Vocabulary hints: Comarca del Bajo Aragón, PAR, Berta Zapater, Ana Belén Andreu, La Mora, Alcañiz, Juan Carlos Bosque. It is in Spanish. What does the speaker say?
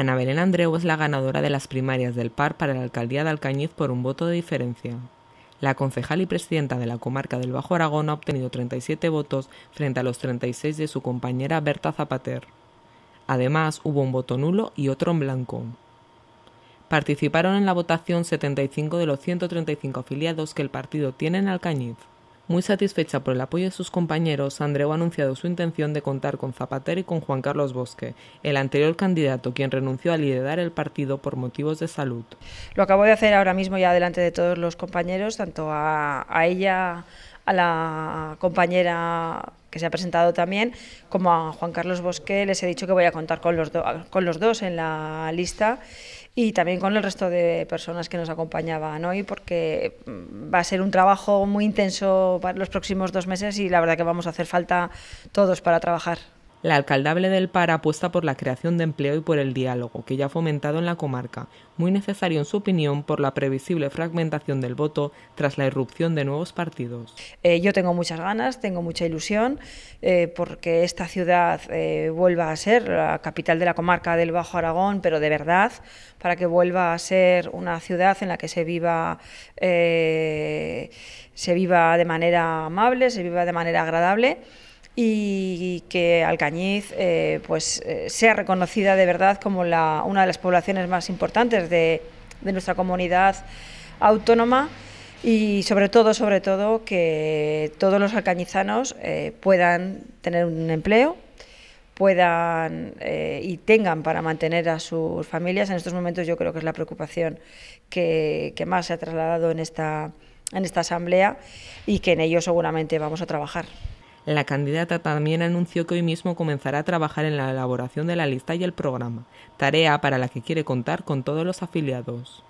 Ana Belén Andreu es la ganadora de las primarias del PAR para la alcaldía de Alcañiz por un voto de diferencia. La concejal y presidenta de la Comarca del Bajo Aragón ha obtenido 37 votos frente a los 36 de su compañera Berta Zapater. Además, hubo un voto nulo y otro en blanco. Participaron en la votación 75 de los 135 afiliados que el partido tiene en Alcañiz. Muy satisfecha por el apoyo de sus compañeros, Andreu ha anunciado su intención de contar con Zapater y con Juan Carlos Bosque, el anterior candidato, quien renunció a liderar el partido por motivos de salud. Lo acabo de hacer ahora mismo ya delante de todos los compañeros, tanto a ella, a la compañera que se ha presentado también, como a Juan Carlos Bosque. Les he dicho que voy a contar con los dos en la lista y también con el resto de personas que nos acompañaban hoy, porque va a ser un trabajo muy intenso para los próximos 2 meses y la verdad que vamos a hacer falta todos para trabajar. La alcaldable del PAR apuesta por la creación de empleo y por el diálogo, que ya ha fomentado en la comarca, muy necesario en su opinión por la previsible fragmentación del voto tras la irrupción de nuevos partidos. Yo tengo muchas ganas, tengo mucha ilusión, porque esta ciudad vuelva a ser la capital de la Comarca del Bajo Aragón, pero de verdad, para que vuelva a ser una ciudad en la que se viva de manera amable, se viva de manera agradable, y que Alcañiz sea reconocida de verdad como una de las poblaciones más importantes de nuestra comunidad autónoma, y sobre todo que todos los alcañizanos puedan tener un empleo, tengan para mantener a sus familias. En estos momentos yo creo que es la preocupación que más se ha trasladado en esta asamblea, y que en ello seguramente vamos a trabajar. La candidata también anunció que hoy mismo comenzará a trabajar en la elaboración de la lista y el programa, tarea para la que quiere contar con todos los afiliados.